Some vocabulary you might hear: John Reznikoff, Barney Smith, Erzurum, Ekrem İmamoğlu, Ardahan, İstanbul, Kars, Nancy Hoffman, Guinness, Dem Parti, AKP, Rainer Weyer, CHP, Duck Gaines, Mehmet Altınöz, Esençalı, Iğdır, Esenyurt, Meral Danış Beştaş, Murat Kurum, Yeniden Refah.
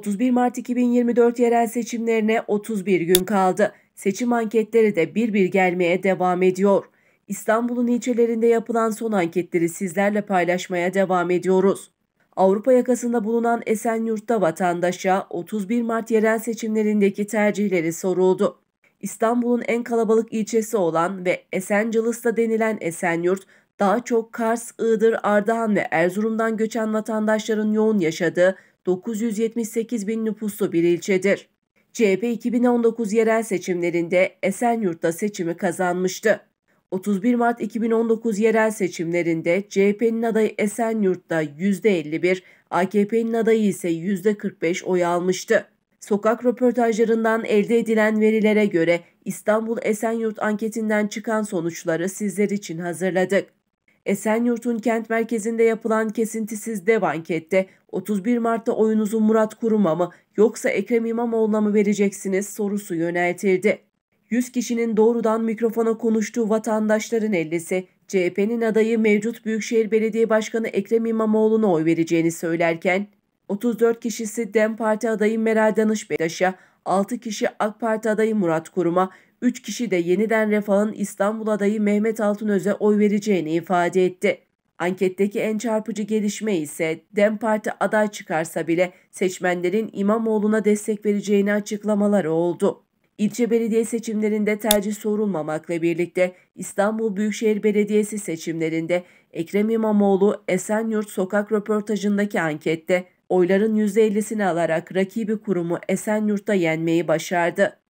31 Mart 2024 yerel seçimlerine 31 gün kaldı. Seçim anketleri de bir bir gelmeye devam ediyor. İstanbul'un ilçelerinde yapılan son anketleri sizlerle paylaşmaya devam ediyoruz. Avrupa yakasında bulunan Esenyurt'ta vatandaşa 31 Mart yerel seçimlerindeki tercihleri soruldu. İstanbul'un en kalabalık ilçesi olan ve Esençalı'da denilen Esenyurt, daha çok Kars, Iğdır, Ardahan ve Erzurum'dan göçen vatandaşların yoğun yaşadığı 978 bin nüfuslu bir ilçedir. CHP 2019 yerel seçimlerinde Esenyurt'ta seçimi kazanmıştı. 31 Mart 2019 yerel seçimlerinde CHP'nin adayı Esenyurt'ta %51, AKP'nin adayı ise %45 oy almıştı. Sokak röportajlarından elde edilen verilere göre İstanbul-Esenyurt anketinden çıkan sonuçları sizler için hazırladık. Esenyurt'un kent merkezinde yapılan kesintisiz dev ankette 31 Mart'ta oyunuzu Murat Kurum'a mı yoksa Ekrem İmamoğlu'na mı vereceksiniz sorusu yöneltildi. 100 kişinin doğrudan mikrofona konuştuğu vatandaşların 50'si CHP'nin adayı mevcut Büyükşehir Belediye Başkanı Ekrem İmamoğlu'na oy vereceğini söylerken 34 kişisi Dem Parti adayı Meral Danış Beştaş'a, 6 kişi AK Parti adayı Murat Kurum'a, 3 kişi de Yeniden Refah'ın İstanbul adayı Mehmet Altınöz'e oy vereceğini ifade etti. Anketteki en çarpıcı gelişme ise Dem Parti aday çıkarsa bile seçmenlerin İmamoğlu'na destek vereceğini açıklamaları oldu. İlçe belediye seçimlerinde tercih sorulmamakla birlikte İstanbul Büyükşehir Belediyesi seçimlerinde Ekrem İmamoğlu Esenyurt sokak röportajındaki ankette oyların %50'sini alarak rakibi Kurumu Esenyurt'ta yenmeyi başardı.